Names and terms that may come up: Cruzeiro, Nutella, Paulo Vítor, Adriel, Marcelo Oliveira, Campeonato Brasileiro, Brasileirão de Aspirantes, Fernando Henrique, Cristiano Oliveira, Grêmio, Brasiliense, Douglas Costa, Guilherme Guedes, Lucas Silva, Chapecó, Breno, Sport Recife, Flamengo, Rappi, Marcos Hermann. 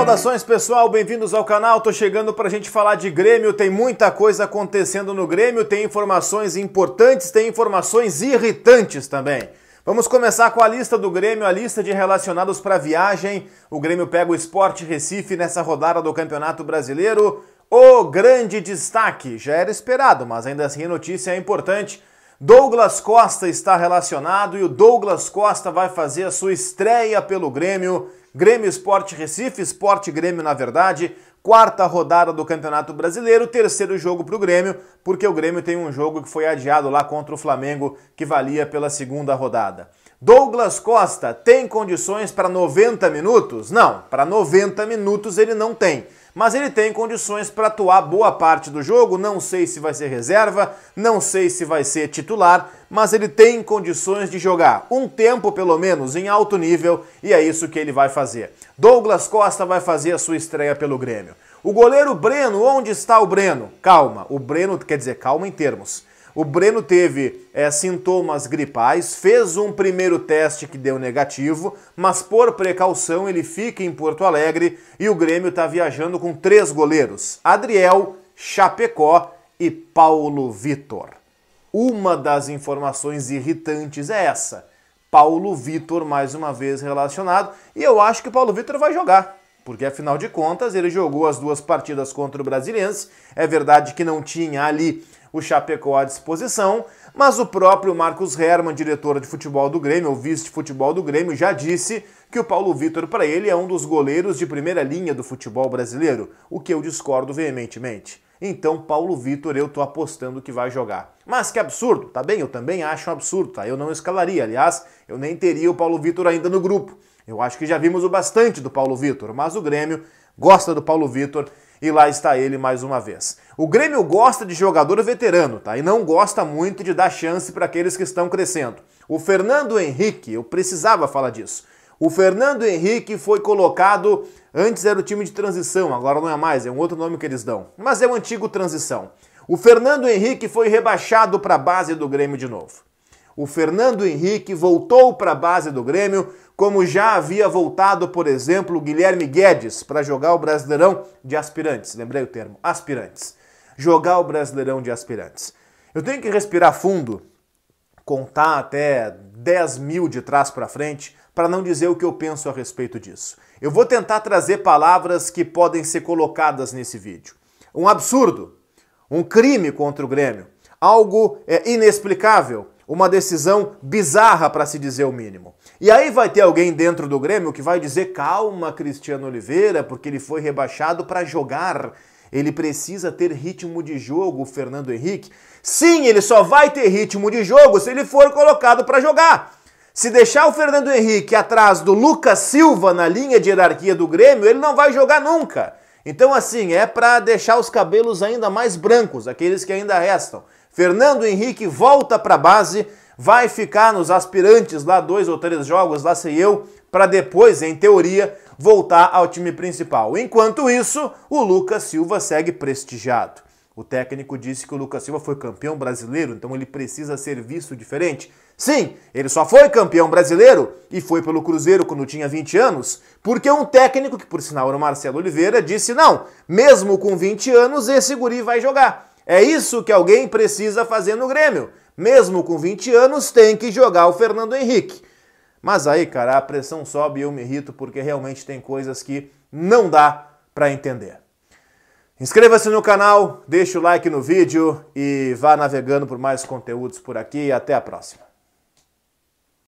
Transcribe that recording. Saudações pessoal, bem-vindos ao canal, tô chegando pra gente falar de Grêmio, tem muita coisa acontecendo no Grêmio, tem informações importantes, tem informações irritantes também. Vamos começar com a lista do Grêmio, a lista de relacionados para viagem, o Grêmio pega o Sport Recife nessa rodada do Campeonato Brasileiro, o grande destaque, já era esperado, mas ainda assim a notícia é importante, Douglas Costa está relacionado e o Douglas Costa vai fazer a sua estreia pelo Grêmio, Grêmio Sport Recife, Sport Grêmio na verdade, quarta rodada do Campeonato Brasileiro, terceiro jogo para o Grêmio, porque o Grêmio tem um jogo que foi adiado lá contra o Flamengo, que valia pela segunda rodada. Douglas Costa tem condições para 90 minutos? Não, para 90 minutos ele não tem. Mas ele tem condições para atuar boa parte do jogo, não sei se vai ser reserva, não sei se vai ser titular, mas ele tem condições de jogar um tempo pelo menos em alto nível e é isso que ele vai fazer. Douglas Costa vai fazer a sua estreia pelo Grêmio. O goleiro Breno, onde está o Breno? Calma, o Breno quer dizer calma em termos. O Breno teve sintomas gripais, fez um primeiro teste que deu negativo, mas por precaução ele fica em Porto Alegre e o Grêmio está viajando com três goleiros, Adriel, Chapecó e Paulo Vítor. Uma das informações irritantes é essa, Paulo Vítor mais uma vez relacionado e eu acho que o Paulo Vítor vai jogar. Porque, afinal de contas, ele jogou as duas partidas contra o Brasiliense. É verdade que não tinha ali o Chapecó à disposição, mas o próprio Marcos Hermann, diretor de futebol do Grêmio, ou vice-futebol do Grêmio, já disse que o Paulo Vítor, para ele, é um dos goleiros de primeira linha do futebol brasileiro, o que eu discordo veementemente. Então, Paulo Vítor, eu tô apostando que vai jogar. Mas que absurdo, tá bem? Eu também acho um absurdo, tá? Eu não escalaria, aliás, eu nem teria o Paulo Vítor ainda no grupo. Eu acho que já vimos o bastante do Paulo Vítor, mas o Grêmio gosta do Paulo Vítor e lá está ele mais uma vez. O Grêmio gosta de jogador veterano, tá? E não gosta muito de dar chance para aqueles que estão crescendo. O Fernando Henrique, eu precisava falar disso. O Fernando Henrique foi colocado, antes era o time de transição, agora não é mais, é um outro nome que eles dão. Mas é o antigo transição. O Fernando Henrique foi rebaixado para a base do Grêmio de novo. O Fernando Henrique voltou para a base do Grêmio, como já havia voltado, por exemplo, o Guilherme Guedes para jogar o Brasileirão de Aspirantes. Lembrei o termo, aspirantes. Jogar o Brasileirão de Aspirantes. Eu tenho que respirar fundo, contar até 10 mil de trás para frente, para não dizer o que eu penso a respeito disso. Eu vou tentar trazer palavras que podem ser colocadas nesse vídeo. Um absurdo, um crime contra o Grêmio, algo inexplicável, uma decisão bizarra para se dizer o mínimo. E aí vai ter alguém dentro do Grêmio que vai dizer calma, Cristiano Oliveira, porque ele foi rebaixado para jogar. Ele precisa ter ritmo de jogo, Fernando Henrique. Sim, ele só vai ter ritmo de jogo se ele for colocado para jogar. Se deixar o Fernando Henrique atrás do Lucas Silva na linha de hierarquia do Grêmio, ele não vai jogar nunca. Então assim, é para deixar os cabelos ainda mais brancos, aqueles que ainda restam. Fernando Henrique volta para a base, vai ficar nos aspirantes lá 2 ou 3 jogos, lá sei eu, para depois, em teoria, voltar ao time principal. Enquanto isso, o Lucas Silva segue prestigiado. O técnico disse que o Lucas Silva foi campeão brasileiro, então ele precisa ser visto diferente. Sim, ele só foi campeão brasileiro e foi pelo Cruzeiro quando tinha 20 anos, porque um técnico, que por sinal era o Marcelo Oliveira, disse não, mesmo com 20 anos esse guri vai jogar. É isso que alguém precisa fazer no Grêmio. Mesmo com 20 anos, tem que jogar o Fernando Henrique. Mas aí, cara, a pressão sobe e eu me irrito porque realmente tem coisas que não dá pra entender. Inscreva-se no canal, deixa o like no vídeo e vá navegando por mais conteúdos por aqui. Até a próxima.